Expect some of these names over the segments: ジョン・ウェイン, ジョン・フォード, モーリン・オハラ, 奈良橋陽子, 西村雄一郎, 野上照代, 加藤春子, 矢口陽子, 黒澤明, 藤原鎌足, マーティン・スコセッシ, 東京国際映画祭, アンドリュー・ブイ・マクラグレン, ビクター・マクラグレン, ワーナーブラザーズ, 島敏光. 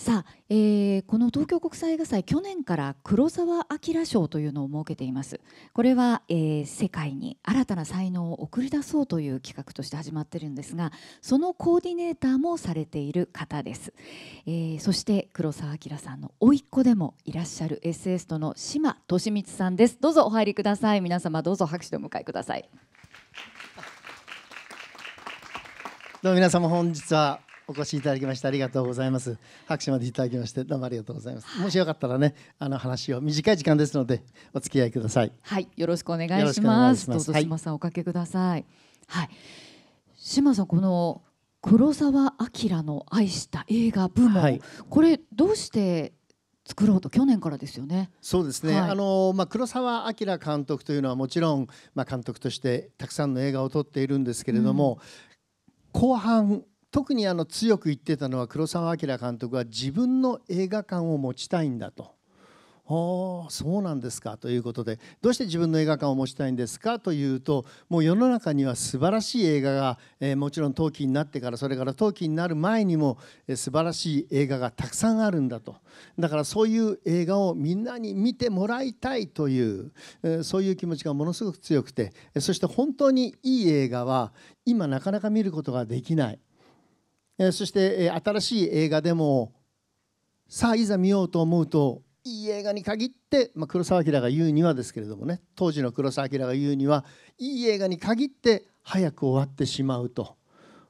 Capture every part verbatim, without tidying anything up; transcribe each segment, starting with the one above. さあ、えー、この東京国際映画祭、去年から黒澤明賞というのを設けています。これは、えー、世界に新たな才能を送り出そうという企画として始まっているんですが、そのコーディネーターもされている方です。えー、そして黒澤明さんの甥っ子でもいらっしゃるエッセイストの島敏光さんです。どうぞお入りください。皆様どうぞ拍手でお迎えください。どうも皆様、本日はお越しいただきましてありがとうございます。拍手までいただきましてどうもありがとうございます。はい、もしよかったらね、あの話を短い時間ですのでお付き合いください。はい、よろしくお願いします。どうぞ島さん、はい、おかけください。はい、島さん、この黒澤明の愛した映画部門、はい、これどうして作ろうと去年からですよね。そうですね。はい、あのまあ黒澤明監督というのはもちろんまあ監督としてたくさんの映画を撮っているんですけれども、うん、後半特にあの強く言ってたのは、黒澤明監督は自分の映画館を持ちたいんだと。ああ、そうなんですかということで、どうして自分の映画館を持ちたいんですかというと、もう世の中には素晴らしい映画が、えー、もちろん陶器になってから、それから陶器になる前にも、えー、素晴らしい映画がたくさんあるんだと。だからそういう映画をみんなに見てもらいたいという、えー、そういう気持ちがものすごく強くて、そして本当にいい映画は今なかなか見ることができない。そして新しい映画でもさあいざ見ようと思うと、いい映画に限って、まあ、黒澤明が言うにはですけれどもね、当時の黒澤明が言うにはいい映画に限って早く終わってしまうと。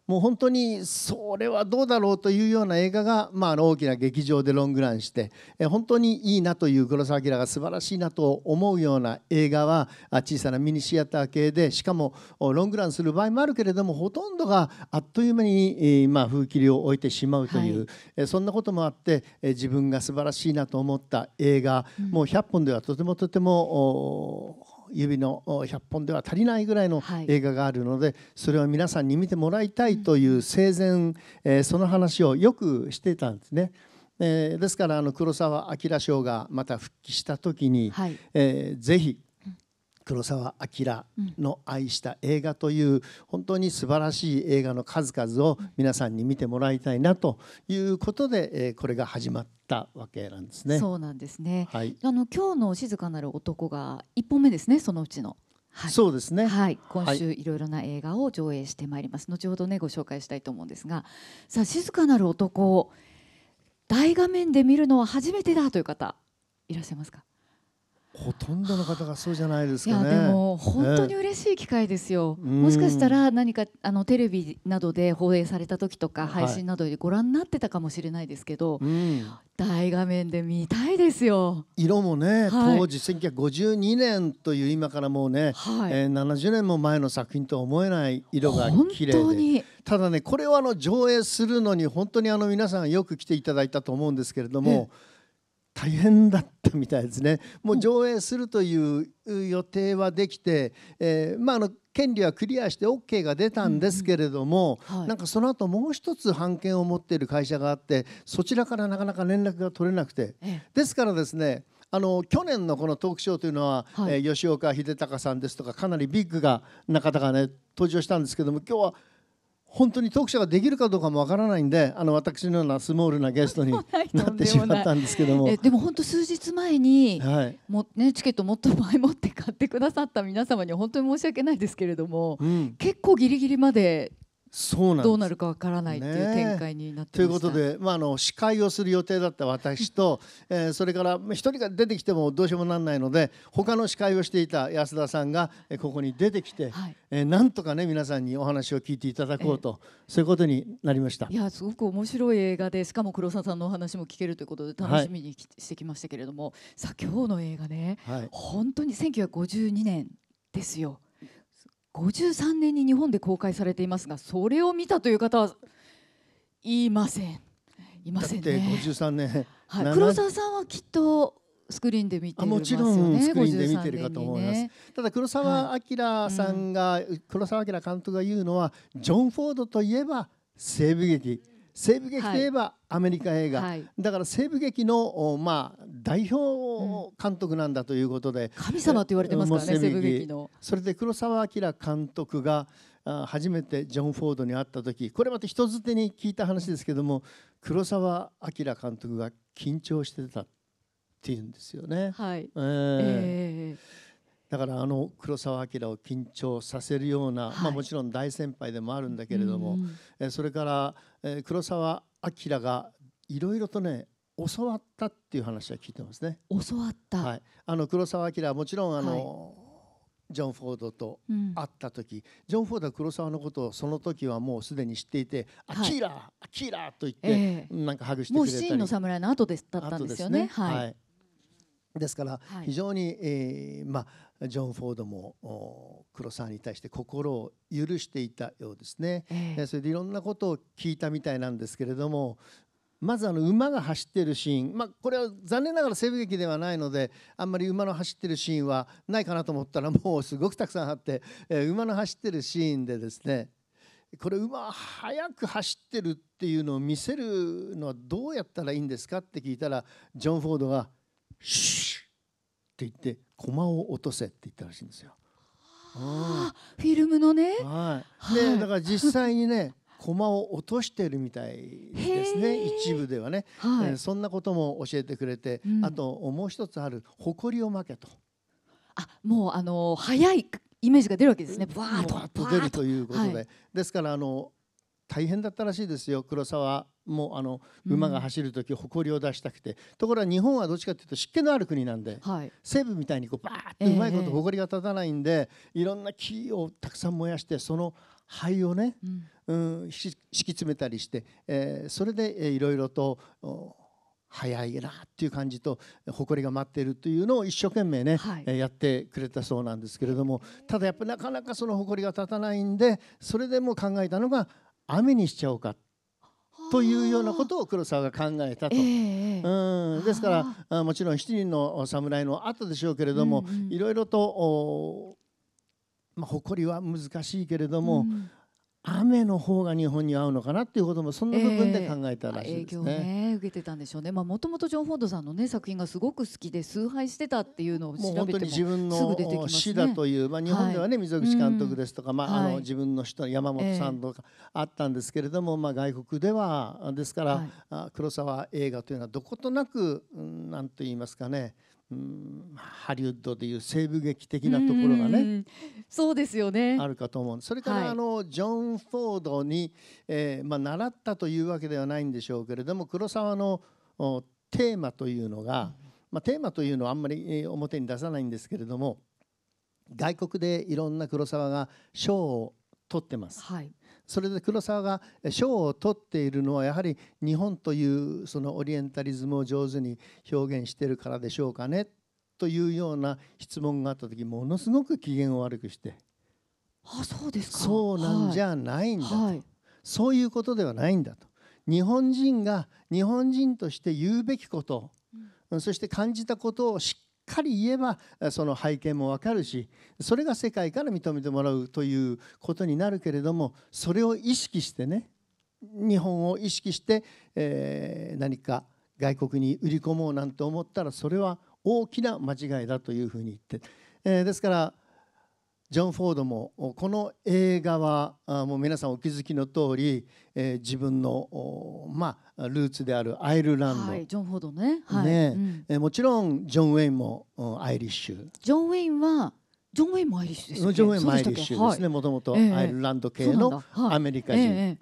もう本当にそれはどうだろうというような映画が、まあ、あの大きな劇場でロングランして本当にいいなという、黒澤明が素晴らしいなと思うような映画は小さなミニシアター系で、しかもロングランする場合もあるけれども、ほとんどがあっという間に、まあ、風切りを置いてしまうという、はい、そんなこともあって自分が素晴らしいなと思った映画、うん、もうひゃっぽんではとてもとても指のひゃっぽんでは足りないぐらいの映画があるので、はい、それを皆さんに見てもらいたいという生前、うんえー、その話をよくしてたんですね。えー、ですからあの黒澤明賞がまた復帰した時に、はいえー、ぜひ黒澤明の愛した映画という本当に素晴らしい映画の数々を皆さんに見てもらいたいなということで、これが始まったわけなんですね。そうなんですね。はい、あの今日の静かなる男がいっぽんめですね、そのうちの。はい、そうですね。はい、今週いろいろな映画を上映してまいります。はい、後ほどねご紹介したいと思うんですが、さあ静かなる男を大画面で見るのは初めてだという方いらっしゃいますか？ほとんどの方がそうじゃないですかね。いやでも本当に嬉しい機会ですよ。えー、もしかしたら何かあのテレビなどで放映された時とか配信などでご覧になってたかもしれないですけど、はいうん、大画面で見たいですよ。色もね、はい、当時せんきゅうひゃくごじゅうにねんという今からもうね、はいえー、ななじゅうねんも前の作品とは思えない色が綺麗で。本当にただね、これをあの上映するのに本当にあの皆さんよく来ていただいたと思うんですけれども、大変だったみたいですね。もう上映するという予定はできて、えーまあ、あの権利はクリアして オーケー が出たんですけれども、なんかその後もう一つ版権を持っている会社があって、そちらからなかなか連絡が取れなくて、ですからですね、あの去年のこのトークショーというのは、はいえー、吉岡秀隆さんですとかかなりビッグがな方がね登場したんですけども、今日は本当にトークショーができるかどうかもわからないんで、あの私のようなスモールなゲストになってしまったんですけども、えでも本当数日前に、はいもね、チケットもっと前もって買ってくださった皆様に本当に申し訳ないですけれども、うん、結構ギリギリまで。そうなんです。どうなるかわからないという展開になってました。ということで、まあ、あの司会をする予定だった私とえー、それからひとりが出てきてもどうしようもならないので、他の司会をしていた安田さんがここに出てきて、はい、えー、なんとかね皆さんにお話を聞いていただこうと、えー、そういうことになりました。いやすごく面白い映画で、しかも黒澤さんのお話も聞けるということで楽しみにしてきましたけれども、はい、さあ今日の映画ね、はい、本当にせんきゅうひゃくごじゅうにねんですよ。ごじゅうさんねんに日本で公開されていますが、それを見たという方はいません。いませんね。だってごじゅうさんねん、はい、黒澤さんはきっとスクリーンで見てるんですよね。もちろんスクリーンで見てるかと思います。ね、ただ黒澤明さんが、はいうん、黒澤明監督が言うのは、ジョン・フォードといえば西部劇、西部劇といえばアメリカ映画、はい、だから西部劇の、まあ、代表監督なんだということで、うん、神様と言われてますからね、西部劇の。それで黒澤明監督が、初めてジョン・フォードに会った時、これまた人づてに聞いた話ですけども、黒澤明監督が緊張してたっていうんですよね。はい、えーえー、だからあの黒澤明を緊張させるような、はい、まあもちろん大先輩でもあるんだけれども、うん、それから、えー、黒澤明がいろいろとね教わったっていう話は聞いてますね。教わった、はい、あの黒澤明はもちろんあの、はい、ジョン・フォードと会った時、うん、ジョン・フォードは黒沢のことをその時はもうすでに知っていて、はい、アキラーアキラーと言って、えー、なんかハグしてくれたり、もうシーンの侍の後でだったんですよね。ですね、はいはい、ですから非常に、はい、えー、まあ、ジョン・フォードも黒沢に対して心を許していたようですね、えー、それでいろんなことを聞いたみたいなんですけれども、まずあの馬が走っているシーン、まあ、これは残念ながら西部劇ではないのであんまり馬の走っているシーンはないかなと思ったら、もうすごくたくさんあって、えー、馬の走っているシーンでですね、これ馬速く走ってるっていうのを見せるのはどうやったらいいんですかって聞いたら、ジョン・フォードがシュッって言って駒を落とせって言ったらしいんですよ。ああ、フィルムのね、はい、で、はい、だから実際にね駒を落としているみたいですね、一部ではね、はい、えー、そんなことも教えてくれて、うん、あともう一つある誇りを負けと、あ、もうあの速いイメージが出るわけですね、バーッと出るということで、はい、ですからあの大変だったらしいですよ、黒沢もあの馬が走るとき誇りを出したくて、うん、ところが日本はどっちかというと湿気のある国なんで、はい、西部みたいにこうバーッとうまいこと誇りが立たないんで、えー、いろんな木をたくさん燃やしてその灰をね、うん、うん、敷き詰めたりして、えー、それでいろいろと早いなっていう感じと誇りが待っているというのを一生懸命ね、はい、えー、やってくれたそうなんですけれども、ただやっぱりなかなかその誇りが立たないんで、それでも考えたのが雨にしちゃおうかというようなことを黒沢が考えたと、えー、うん、ですからもちろんしちにんの侍の後でしょうけれども、いろいろとまあ、誇りは難しいけれども、うん、雨の方が日本に合うのかなっていうこともそんな部分で考えたらしいですね。えー、影響ね受けてたんでしょうね。まあもともとジョン・フォードさんのね作品がすごく好きで崇拝してたっていうのを調べても、もう本当に自分の師だという、まあ日本ではね、はい、溝口監督ですとか、まあ、はい、あの自分の師の山本さんとかあったんですけれども、えー、まあ外国ではですから、はい、黒沢映画というのはどことなく、うん、なんと言いますかね。うん、ハリウッドでいう西部劇的なところがね、そうですよね、あるかと思う。それから、はい、あのジョン・フォードに、えーまあ、習ったというわけではないんでしょうけれども、黒沢のテーマというのが、まあ、テーマというのはあんまり表に出さないんですけれども、外国でいろんな黒沢が賞を取ってます。はい、それで黒沢が賞を取っているのはやはり日本というそのオリエンタリズムを上手に表現しているからでしょうかねというような質問があった時、ものすごく機嫌を悪くして「あ、そうですか、そうなんじゃないんだ」と、はいはい、そういうことではないんだと、日本人が日本人として言うべきこと、うん、そして感じたことをしっかりしっかり言えばその背景も分かるし、それが世界から認めてもらうということになるけれども、それを意識してね、日本を意識して、えー、何か外国に売り込もうなんて思ったら、それは大きな間違いだというふうに言って、えー、ですからジョン・フォードもこの映画はもう皆さんお気づきの通り、えー、自分の、まあ、ルーツであるアイルランド、はい、ジョン・フォードね、はい、ね、うん、もちろんジョン・ウェインもアイリッシュ、ジョン・ウェインはジョン・ウェインもアイリッシュですよね、ジョン・ウェインもアイリッシュですね、もともとアイルランド系のアメリカ人、え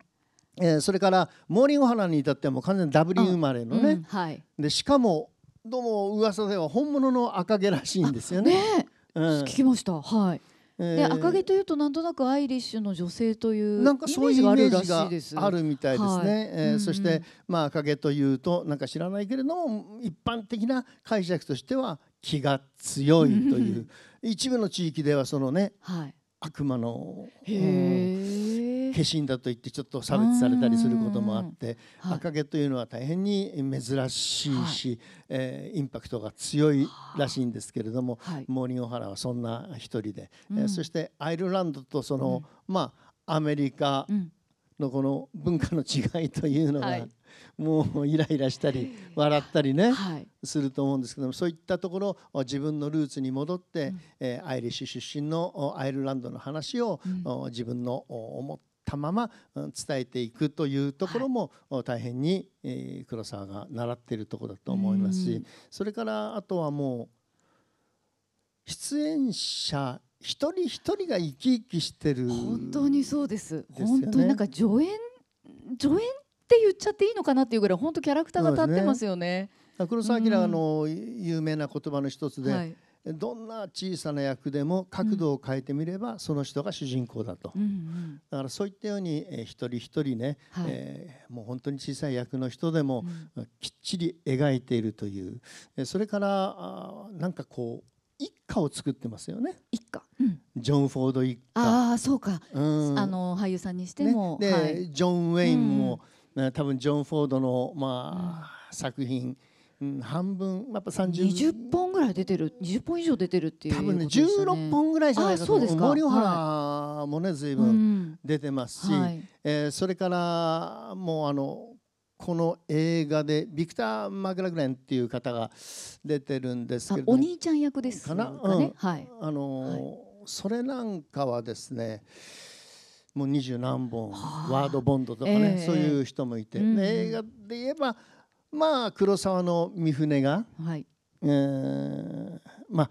ーえーえー、それからモーリン・オハラに至ってはもう完全にダブリン生まれのね、うん、はい、でしかもどうも噂では本物の赤毛らしいんですよね。ね、うん、聞きました、はい、で赤毛というとなんとなくアイリッシュの女性というイメージがあるらしいです。あるみたいですね。そして、まあ、赤毛というとなんか知らないけれども、一般的な解釈としては気が強いという一部の地域ではそのね、はい、悪魔の、うん、化身だと言ってちょっと差別されたりすることもあって、はい、赤毛というのは大変に珍しいし、はい、えー、インパクトが強いらしいんですけれども、はい、モーリン・オハラはそんな一人で、うん、えー、そしてアイルランドとその、うん、まあ、アメリカのこの文化の違いというのが、はい、もうイライラしたり笑ったりね、はい、すると思うんですけども、そういったところを自分のルーツに戻って、うんえー、アイリッシュ出身のアイルランドの話を、うん、自分の思ったまま伝えていくというところも、はい、大変に黒沢が習っているところだと思いますし、うん、それからあとはもう出演者一人一人が生き生きしてる、本当にそうです。ですよね。本当になんか助演助演って言っちゃっていいのかなっていうぐらい本当キャラクターが立ってますよね。黒澤明の有名な言葉の一つで、はい、どんな小さな役でも角度を変えてみれば、うん、その人が主人公だと、うんうん、だからそういったように、えー、一人一人ね、はいえー、もう本当に小さい役の人でも、うん、きっちり描いているという、えー、それからあなんかこう一家を作ってますよね。一家、うん、ジョン・フォード一家、ああそうか、うん、あの俳優さんにしても、ねではい、ジョン・ウェインも、うん、多分ジョン・フォードの、まあうん、作品、うん、半分やっぱさんじゅうにじゅっぽんぐらい出てる、にじゅっぽん以上出てるっていう、ね、多分ねじゅうろっぽんぐらいじゃないかと思う。森尾原もね随分出てますし、うんはいえー、それからもうあのこの映画でビクター・マクラグレンっていう方が出てるんですけど、お兄ちゃん役ですかね、うんはいあのーはい、それなんかはですねもう二十何本、はあ、ワードボンドとかね、えー、そういう人もいて、えー、映画で言えばまあ黒沢の三船が、はいえー、まあ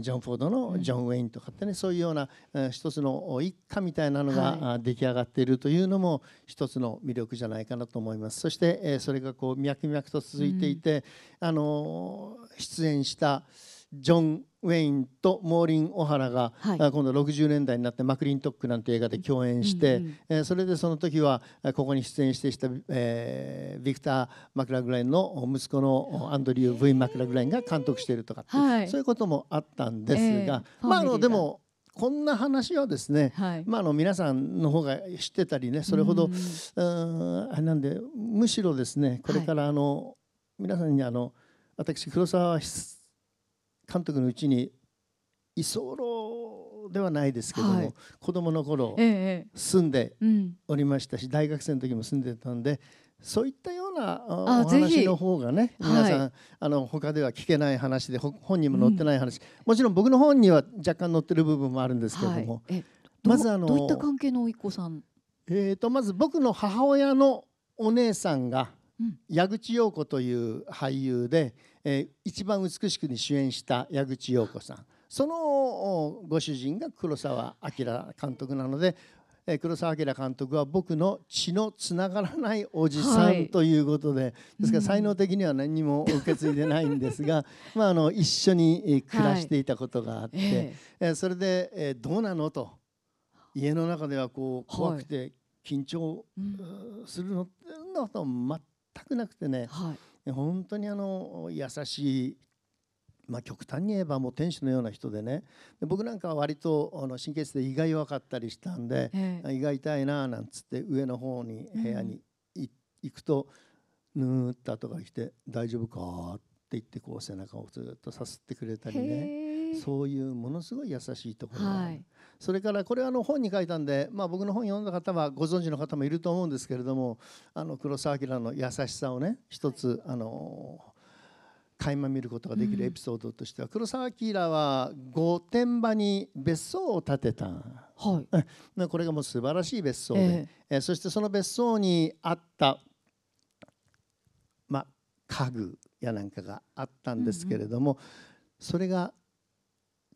ジョン・フォードのジョン・ウェインとかってね、そういうような一つの一家みたいなのが出来上がっているというのも一つの魅力じゃないかなと思います。そしてそれがこう脈々と続いていて、あの出演したジョン・ウェインとモーリン・オハラが今度ろくじゅうねんだいになってマクリントックなんて映画で共演して、えそれでその時はここに出演してきたえビクター・マクラグレンの息子のアンドリュー・ブイ・マクラグレンが監督しているとかってそういうこともあったんですが、まああのでもこんな話をですね、まああの皆さんの方が知ってたりね、それほどあれなんで、むしろですねこれからあの皆さんにあの私黒沢監督のうちに居候ではないですけども、はい、子供の頃、ええ、住んでおりましたし、うん、大学生の時も住んでたんで、そういったようなお話の方がね皆さん、はい、あの他では聞けない話で本にも載ってない話、うん、もちろん僕の本には若干載ってる部分もあるんですけども、はい、えどまずあのどういった関係のおいこさん、えーとまず僕の母親のお姉さんが矢口陽子という俳優で、えー、一番美しくに主演した矢口陽子さん、そのご主人が黒澤明監督なので、えー、黒澤明監督は僕の血のつながらないおじさんということで、はい、ですから才能的には何も受け継いでないんですがまああの一緒に暮らしていたことがあって、はいえーえー、それで、えー、どうなのと家の中ではこう怖くて緊張するのってのと全く全くなくてね、はい、本当にあの優しい、まあ、極端に言えばもう天使のような人でね、で僕なんかは割とあの神経質で胃が弱かったりしたんで、えー、胃が痛いななんつって上の方に部屋に、うん、行くとぬーっと後が来て大丈夫かって言ってこう背中をずっとさすってくれたりね、そういうものすごい優しいところがある、はい、それからこれはあの本に書いたんで、まあ、僕の本読んだ方はご存知の方もいると思うんですけれども、あの黒澤明の優しさをね一つあの垣間見ることができるエピソードとしては、うん、黒澤明は御殿場に別荘を建てた、はい、これがもう素晴らしい別荘で、えーえー、そしてその別荘にあった、まあ、家具やなんかがあったんですけれども、うんうん、それが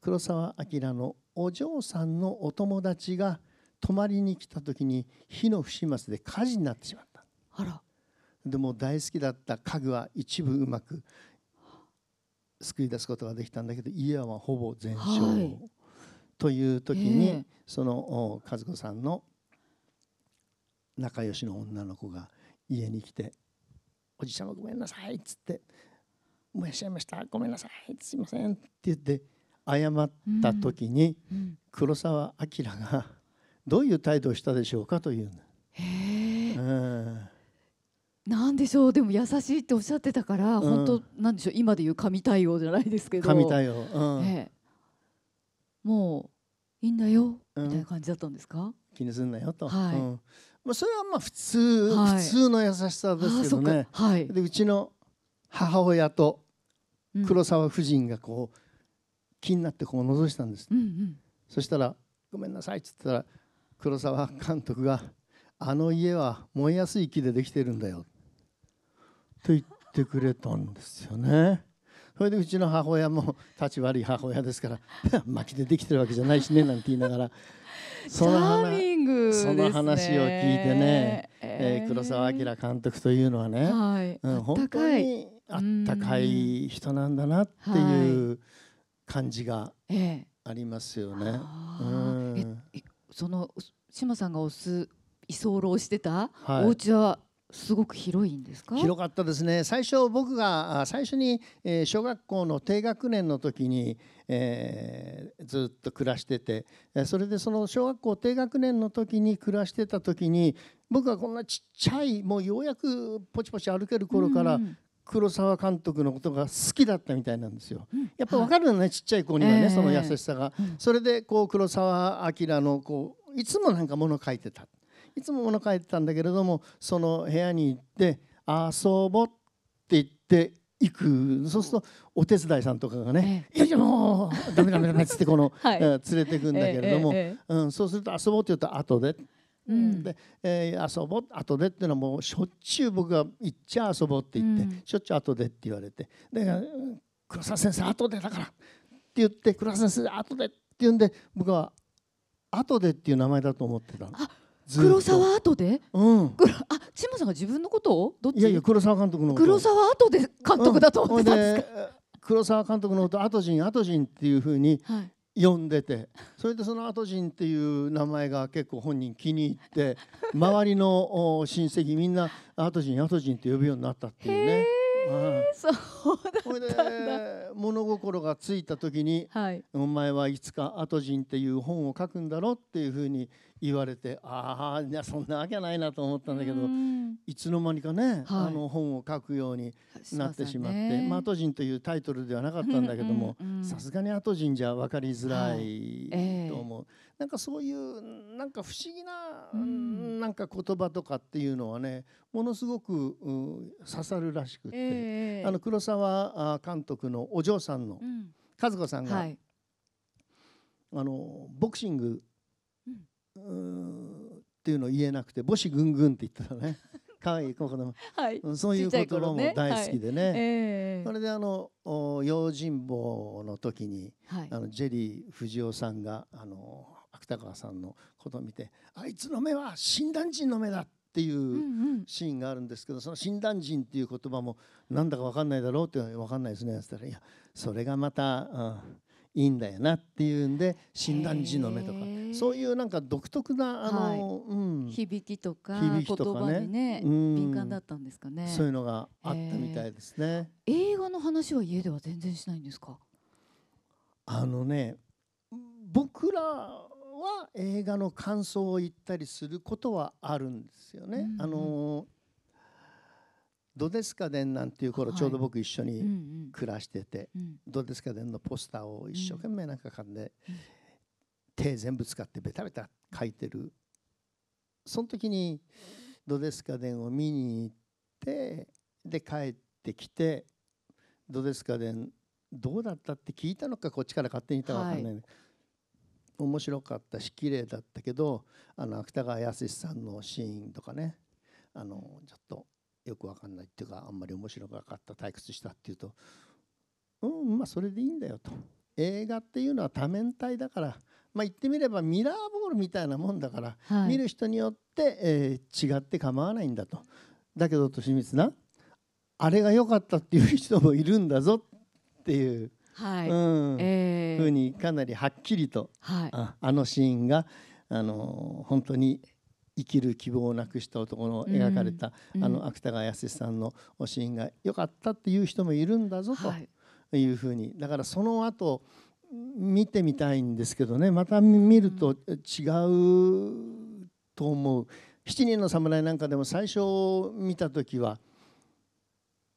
黒澤明のお嬢さんのお友達が泊まりに来た時に火の不始末で火事になってしまった。あらでも大好きだった家具は一部うまく救い出すことができたんだけど、家はほぼ全焼、はい、という時に、えー、その和子さんの仲良しの女の子が家に来て「おじちゃまごめんなさい」っつって「燃やしちゃいましたごめんなさいすいません」って言って謝った時に黒澤明がどういう態度をしたでしょうかという、うん、なんでしょう、でも優しいっておっしゃってたから、うん、本当なんでしょう、今でいう神対応じゃないですけど神対応、うんえー、もういいんだよみたいな感じだったんですか、うん、気にすんなよと、はいうん、まあ、それはまあ普通、はい、普通の優しさですけどね。あ、はい、でうちの母親と黒沢夫人がこう、うん、気になってこう覗いたんです、うんうん、そしたら「ごめんなさい」っつったら黒沢監督が「あの家は燃えやすい木でできてるんだよ」と言ってくれたんですよね。それでうちの母親も立ち悪い母親ですから「薪でできてるわけじゃないしね」なんて言いながらその話を聞いてね、えー、黒澤明監督というのはね、はい、うん、本当にあったかい人なんだなっていう感じがありますよね。その島さんがおす居候してたお家はすごく広いんですか？広かったですね。最初僕が最初に小学校の低学年の時に、えー、ずっと暮らしてて、それでその小学校低学年の時に暮らしてた時に僕はこんなちっちゃい、もうようやくポチポチ歩ける頃から黒沢監督のことが好きだったみたいなんですよ。やっぱ分かるのね、はい、ちっちゃい子にはね、えー、その優しさが、うん、それでこう黒沢明のこういつもなんか物を書いてた。いつも物書いてたんだけれども、その部屋に行って「遊ぼ」って言って行く。そうするとお手伝いさんとかがね「ええ、いやもうダメダメダメ」っつってこの、はい、連れてくんだけれども、ええ、うん、そうすると「遊ぼう」って言うと「後で」うん、で、えー、遊ぼう後でっていうのはもうしょっちゅう僕が「行っちゃ遊ぼう」って言って、うん、しょっちゅう「後で」って言われて、だから「黒沢先生後でだから」って言って「黒沢先生後で」って言うんで、僕は「後で」っていう名前だと思ってたの。黒沢後で、うん、あ、島さんが自分のことをどっち？いやいや、黒沢監督のこと。黒沢後で監督だと思ってたんですか？うん、黒沢監督のこと後陣後陣っていうふうに呼んでて、はい、それでその後陣っていう名前が結構本人気に入って周りの親戚みんな後陣後陣って呼ぶようになったっていうね。そうだったんだ。物心がついた時に、はい、お前はいつか後陣っていう本を書くんだろっていうふうに言われて、ああ、そんなわけないなと思ったんだけど、いつの間にかね、はい、あの本を書くようになってしまって、まあ、後陣というタイトルではなかったんだけども、さすがに後陣じゃ分かりづらいと思う、はい、えー、なんかそういうなんか不思議な、うん、なんか言葉とかっていうのはね、ものすごく、うん、刺さるらしくって、えー、あの黒沢監督のお嬢さんの和子さんが、はい、あのボクシングっていうのを言えなくて「母子ぐんぐん」って言ったらね、可愛い子供、はい、そういう言葉も大好きでね。それであの用心棒の時に、はい、あのジェリー藤尾さんがあの芥川さんのことを見て「あいつの目は診断人の目だ」っていうシーンがあるんですけど、うん、うん、その「診断人」っていう言葉もなんだか分かんないだろうっていうのは「分かんないですね」って言ったら「いやそれがまた、うん、いいんだよな」っていうんで「診断時の目」とかそういうなんか独特なあの、はい、うん、響きとか言葉にね、うん、敏感だったんですかね。そういうのがあったみたいですね。映画の話は家では全然しないんですか？あのね、僕らは映画の感想を言ったりすることはあるんですよね。うん、うん、あのドデスカデンなんていう頃、ちょうど僕一緒に暮らしてて、ドデスカデンのポスターを一生懸命なんかかんで手全部使ってベタベタ書いてる、その時にドデスカデンを見に行ってで帰ってきて、ドデスカデンどうだったって聞いたのかこっちから勝手に言ったか分かんない、はい、面白かったし綺麗だったけど、あの芥川靖さんのシーンとかね、あのちょっとよくわかんないっていうかあんまり面白くなかった、退屈したっていうと、うん、まあそれでいいんだよと、映画っていうのは多面体だから、まあ言ってみればミラーボールみたいなもんだから、はい、見る人によって、えー、違って構わないんだと、だけどとしみつな、あれが良かったっていう人もいるんだぞっていうふうにかなりはっきりと、はい、あ, あのシーンが、あのー、本当に生きる希望をなくした男の描かれた、うん、あの芥川靖さんのシーンが良かったっていう人もいるんだぞというふうに、はい、だからその後見てみたいんですけどね、また見ると違うと思う。七人の侍なんかでも最初見た時は、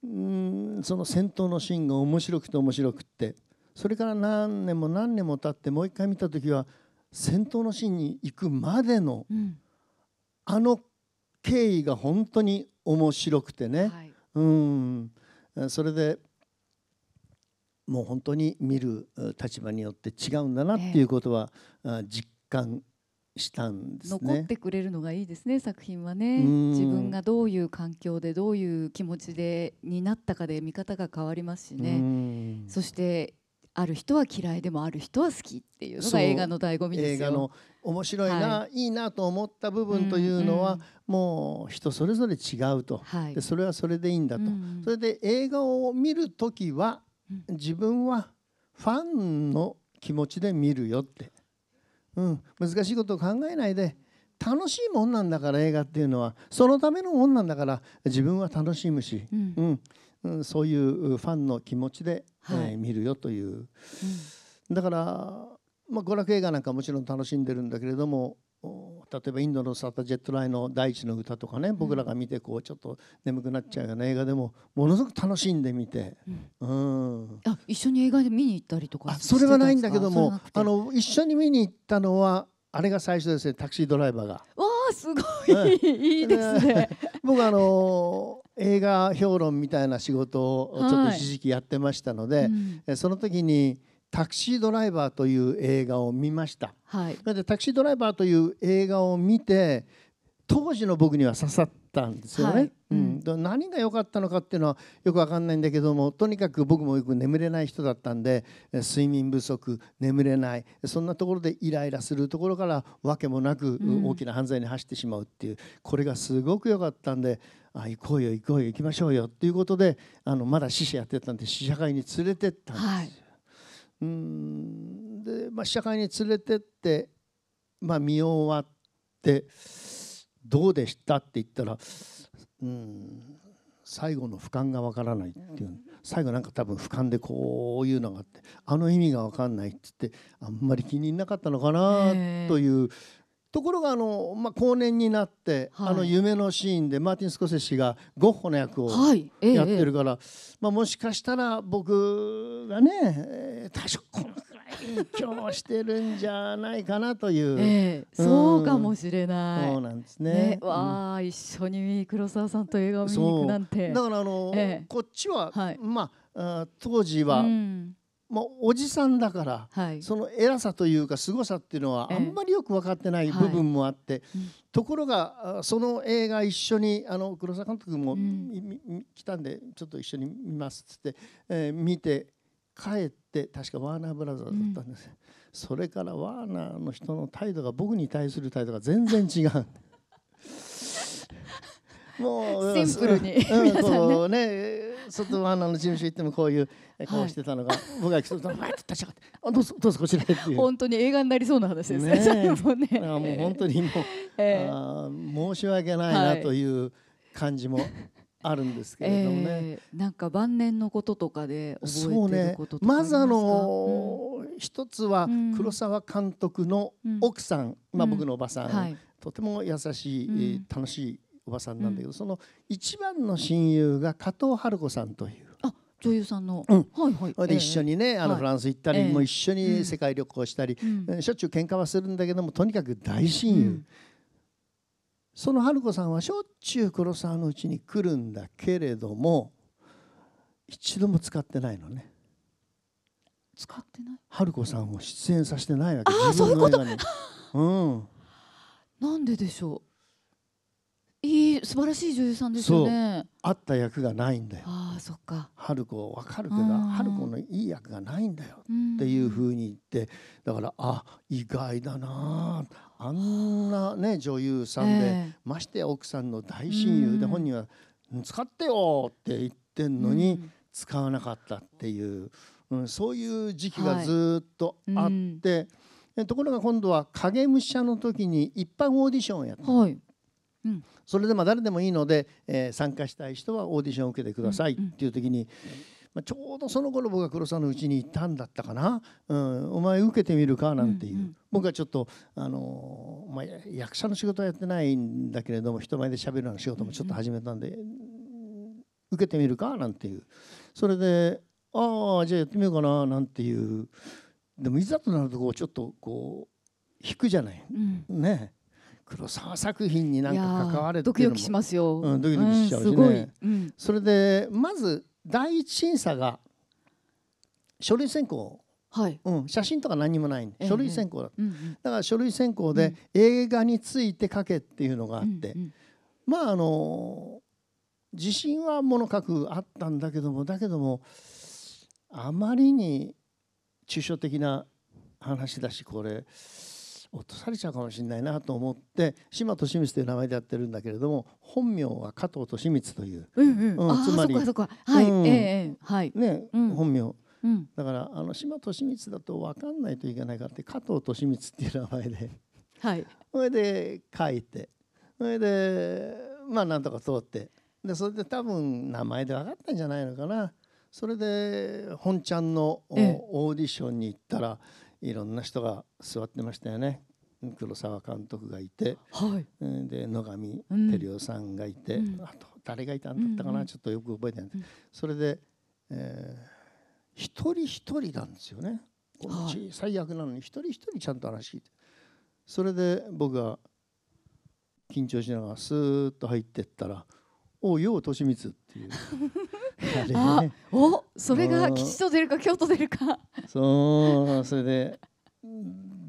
うーん、その戦闘のシーンが面白くて面白くって、それから何年も何年も経ってもう一回見た時は戦闘のシーンに行くまでの、うん、あの経緯が本当に面白くてね、はい、うんそれでもう本当に見る立場によって違うんだなっていうことは、えー、実感したんですね。残ってくれるのがいいですね、作品はね。自分がどういう環境でどういう気持ちでになったかで見方が変わりますしね。そしてある人は嫌いでもある人は好きっていうのが映画の醍醐味ですよ。映画の面白いな、はい、いいなと思った部分というのは、うんうん、もう人それぞれ違うと、はい、でそれはそれでいいんだと、うん、それで映画を見るときは自分はファンの気持ちで見るよって、うん、難しいことを考えないで楽しいもんなんだから映画っていうのはそのためのもんなんだから自分は楽しむし、うんうんうん、そういうファンの気持ちで、はいえー、見るよという、うん、だから、まあ、娯楽映画なんかもちろん楽しんでるんだけれども、例えばインドのサタジェットライの第一の歌とかね、僕らが見てこうちょっと眠くなっちゃうような映画でもものすごく楽しんで見て、うんうん、あ一緒に映画で見に行ったりとか、それはないんだけども、あの一緒に見に行ったのはあれが最初ですね、タクシードライバーが。わーすごい、うん、いいですね。僕あの映画評論みたいな仕事をちょっと一時期やってましたので、はいうん、その時にタクシードライバーという映画を見ました、はい、でタクシードライバーという映画を見て当時の僕には刺さったんですよね、はいうん、何が良かったのかっていうのはよく分かんないんだけども、とにかく僕もよく眠れない人だったんで、睡眠不足、眠れない、そんなところでイライラするところから訳もなく大きな犯罪に走ってしまうっていう、うん、これがすごく良かったんで、あ行こうよ行こうよ行きましょうよっていうことで、あのまだ試写やってたんで試写会に連れてったんですよ、はいうんでまあ、試写会に連れてって、まあ、見終わってどうでしたって言ったら、うん最後の俯瞰がわからないっていう、最後なんか多分俯瞰でこういうのがあって、あの意味がわかんないって言ってあんまり気になかったのかなというところが、あの、まあ、後年になって、はい、あの夢のシーンでマーティン・スコセッシがゴッホの役をやってるから、はいええまあ、もしかしたら僕がね多少このくらい今日してるんじゃないかなという、ええうん、そうかもしれない。そうなんですね、ねわあ、うん、一緒に黒沢さんと映画を見に行くなんて。だからあの、ええ、こっちは、はいまあ、あ当時は、うんまあ、おじさんだから、はい、その偉さというかすごさっていうのはあんまりよく分かってない部分もあって、えーはい、ところがその映画一緒にあの黒沢監督も、うん、来たんでちょっと一緒に見ますっつって、えー、見て帰って確かワーナーブラザーズだったんです、うん、それからワーナーの人の態度が僕に対する態度が全然違うもうシンプルに、うん、皆さんね、こうね外ワーナーの事務所行ってもこういう顔してたのが、はい、僕が来てバーッと立ち上がってあどうぞどうぞこちらへっていう、本当に映画になりそうな話ですね。それもねもう本当にもう、えー、申し訳ないなという感じもあるんですけれどもね、えー、なんか晩年のこととかで覚えてることとかありますか？そうね、まずあのーうん、一つは黒沢監督の奥さん、うんまあ、僕のおばさん、うんはい、とても優しい、うんえー、楽しいおばさんなんだけど、うん、その一番の親友が加藤春子さんというあ女優さんの、うんはいはい、で一緒にね、えー、あのフランス行ったり、はい、もう一緒に世界旅行したり、うん、しょっちゅう喧嘩はするんだけどもとにかく大親友、うん、その春子さんはしょっちゅう黒沢のうちに来るんだけれども一度も使ってないのね。使ってない春子さんを出演させてないわけ。あ自分の映画に。そういうこと、うん、なんででしょう。いい素晴らしい女優さんですよね。そう、あった役がないんだよ。ああそっか。春子わかるけど春子のいい役がないんだよっていうふうに言って、だからあ意外だなあんなね女優さんで、えー、ましてや奥さんの大親友で本人は使ってよって言ってんのに使わなかったっていう、うん、そういう時期がずっとあって、はい、ところが今度は影武者の時に一般オーディションをやった、はいうん、それでまあ誰でもいいので、えー、参加したい人はオーディションを受けてくださいっていう時に、うんうんまあ、ちょうどその頃僕が黒沢のうちにいたんだったかな、うん、お前受けてみるかなんていう、うんうん、僕はちょっと、あのーまあ、役者の仕事はやってないんだけれども人前でしゃべるような仕事もちょっと始めたんで、うんうん、受けてみるかなんていう、それでああじゃあやってみようかななんていう。でもいざとなるとこうちょっとこう引くじゃない、うん、ねえ黒沢作品になんか関われてるのもドキドキしますよ、うん、ドキドキしちゃうしね、うんすごいうん、それでまず第一審査が書類選考、はいうん、写真とか何にもないんで、えー、書類選考 だ,、えーうん、だから書類選考で映画について書けっていうのがあって、うんうん、まああの自信はもの書くあったんだけどもだけどもあまりに抽象的な話だしこれ落とされちゃうかもしれないなと思って島利光という名前でやってるんだけれども本名は加藤利光という、うんうんうん、つまり本名、うん、だからあの島利光だと分かんないといけないからって加藤利光っていう名前ではいそれで書いてそれでまあなんとか通ってでそれで多分名前で分かったんじゃないのかなそれで本ちゃんのオーディションに行ったら、ええいろんな人が座ってましたよね。黒沢監督がいて、はい、で野上照代さんがいて、うん、あと誰がいたんだったかな、うん、ちょっとよく覚えてない、うん、それで、えー、一人一人なんですよね小さい役なのに一人一人ちゃんと話聞いてそれで僕が緊張しながらスーッと入ってったらおうよう利光っていうあれ、ね、あおそれが吉と出るか凶と出るかそうそれ で,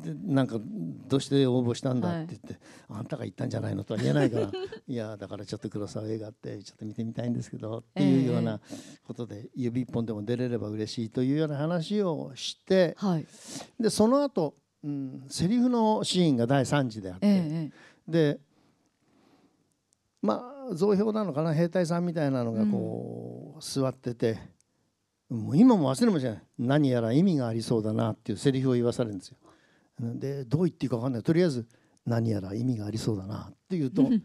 でなんかどうして応募したんだって言って、はい、あんたが言ったんじゃないのとは言えないからいやだからちょっと黒沢映画ってちょっと見てみたいんですけどっていうようなことで、えー、指一本でも出れれば嬉しいというような話をして、はい、でその後、うん、セリフのシーンがだいさんじであって、えー、でまあ造票なのかな兵隊さんみたいなのがこう座ってて、うん、もう今も忘れもしない何やら意味がありそうだなっていうセリフを言わされるんですよ。でどう言っていいか分かんないとりあえず何やら意味がありそうだなって言うと違う違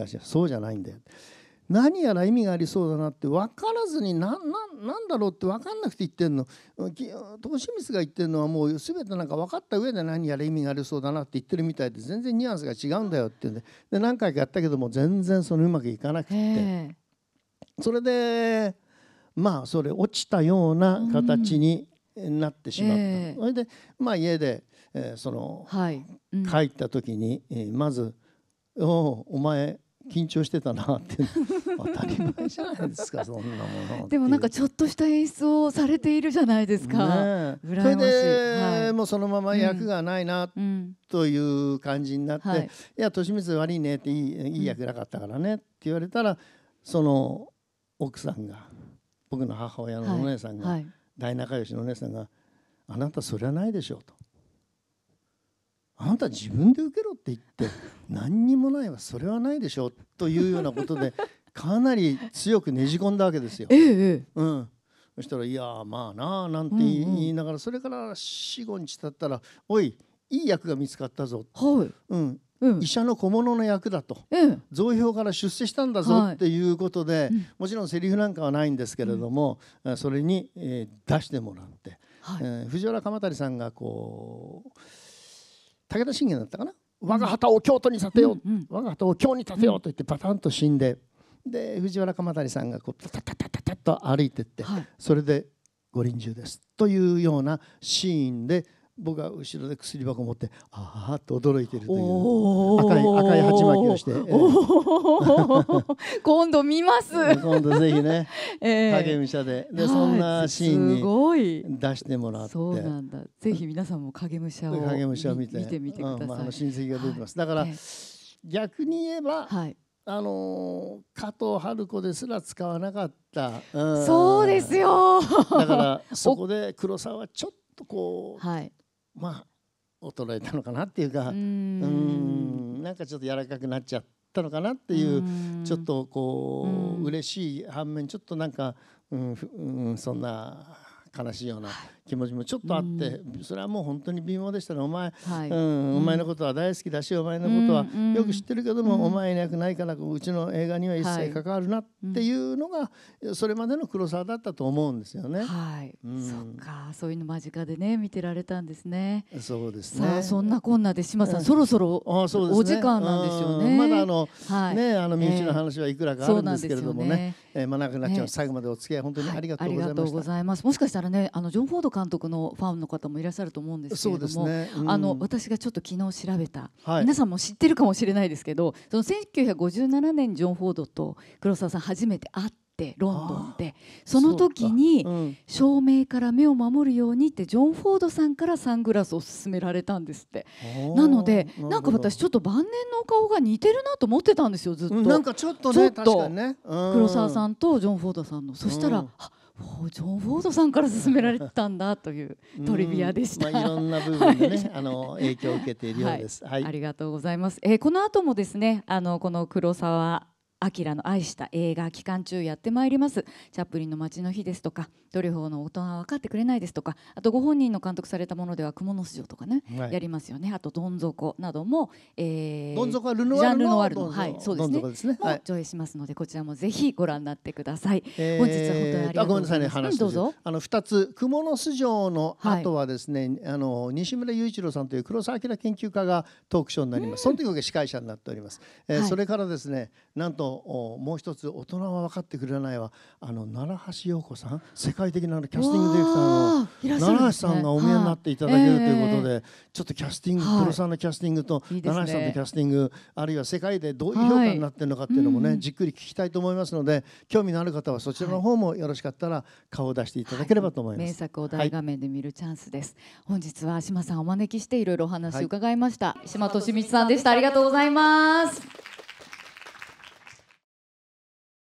う違うそうじゃないんだよ何やら意味がありそうだなって分からずに何だろうって分かんなくて言ってんの利光が言ってるのはもう全てなんか分かった上で何やら意味がありそうだなって言ってるみたいで全然ニュアンスが違うんだよって言うんで、で何回かやったけども全然そのうまくいかなくってそれでまあそれ落ちたような形になってしまった、うんえー、それでまあ家で、えーそのはいうん、帰った時に、えー、まず「おお前緊張してたな」って当たり前じゃないですかそんなものでもなんかちょっとした演出をされているじゃないですか、ね、それで、はい、もうそのまま役がないな、うん、という感じになって、うんはい、いや利光悪いねっていい、いい役なかったからねって言われたら、うん、その奥さんが僕の母親のお姉さんが、はいはい、大仲良しのお姉さんがあなたそりゃないでしょうとあなた自分で受けろって言って何にもないわそれはないでしょというようなことでかなり強くねじ込んだわけですよ、ええうん、そしたらいやまあなあなんて言いながらそれからよん、ごにち経ったらおいいい役が見つかったぞ、はいうんうん、医者の小物の役だと、うん、造票から出世したんだぞ、はい、っていうことで、うん、もちろんセリフなんかはないんですけれども、うん、それに、えー、出してもらって、はいえー、藤原鎌足さんがこう武田信玄だったかな我が旗を京都に立てよう、うんうん、我が旗を京に立てようと言ってパタンと死んでで藤原鎌足さんがこうタタタタタッと歩いてって、はい、それでご臨終ですというようなシーンで僕は後ろで薬箱を持ってああと驚いているという赤い赤い鉢巻きをして、えー、今度見ます今度ぜひね、えー、影武者でで、はい、そんなシーンに出してもらってそうなんだぜひ皆さんも影武者を影武者を見て見てみてください、うんまあ、あの親戚が出てます、はい、だから、えー、逆に言えば、はいあのー、加藤春子ですら使わなかった、うん、そうですよだからそこで黒沢はちょっとこう、はいまあ衰えたのかなっていうかうーんうーんなんかちょっと柔らかくなっちゃったのかなっていうちょっとこう嬉しい反面ちょっとなんか、うんうん、そんな悲しいような気持ちもちょっとあってそれはもう本当に微妙でしたねお前、はいうん、お前のことは大好きだしお前のことはよく知ってるけどもお前いなくないからうちの映画には一切関わるなっていうのがそれまでの黒沢だったと思うんですよね、はいうん、そっかそういうの間近でね見てられたんですねそうですねさあそんなこんなで島さん、うん、そろそろお時間なんですよねまだあの、はいね、あの身内の話はいくらかあるんですけれどもね、えーまあ、なくなっちゃう、はい、最後までお付き合い本当にありがとうございました、はい、ありがとうございますもしかしたらしたらね、あのジョン・フォード監督のファンの方もいらっしゃると思うんですけれども、ね、うん、あの私がちょっと昨日調べた、はい、皆さんも知ってるかもしれないですけど、そのせんきゅうひゃくごじゅうななねんジョン・フォードと黒沢さん初めて会って、ロンドンでその時に、うん、照明から目を守るようにってジョン・フォードさんからサングラスを勧められたんですって。なのでなんか私ちょっと晩年のお顔が似てるなと思ってたんですよずっと、うん、なんかちょっとね、確かにね、うん、黒沢さんとジョン・フォードさんの。そしたら、うん、ジョン・フォードさんから勧められたんだというトリビアでした。まあ、いろんな部分でね、はい、あの影響を受けているようです。はい、はい、ありがとうございます。えー、この後もですね、あのこの黒澤明の愛した映画期間中やってまいります。チャップリンの街の日ですとか、ドリュフォーの大人は分かってくれないですとか、あとご本人の監督されたものでは蜘蛛の巣城とかね、はい、やりますよね。あとどん底なども、えー、どん底はルノワールのジャンルノワールの、はい、そうですね、どん底ですね、はい、も上映しますので、こちらもぜひご覧になってください。えー、本日は本当にありがとうございます。あ、ごめんなさいね、話どうぞ。あの二つ、蜘蛛の巣城の後はですね、はい、あの西村雄一郎さんという黒澤明研究家がトークショーになります。その時は司会者になっております。えーはい、それからですね、なんともう一つ、大人は分かってくれないは、あの奈良橋陽子さん、世界的なキャスティングディレクターの奈良橋さんがお見えになっていただけるということで、ちょっとキャスティング、黒沢のキャスティングと奈良橋さんのキャスティング、あるいは世界でどういう評価になっているのかっていうのもね、じっくり聞きたいと思いますので、興味のある方はそちらの方もよろしかったら顔を出していただければと思います。名作を大画面で見るチャンスです。本日は島さんをお招きしていろいろお話を伺いました。島敏光さんでした。ありがとうございます。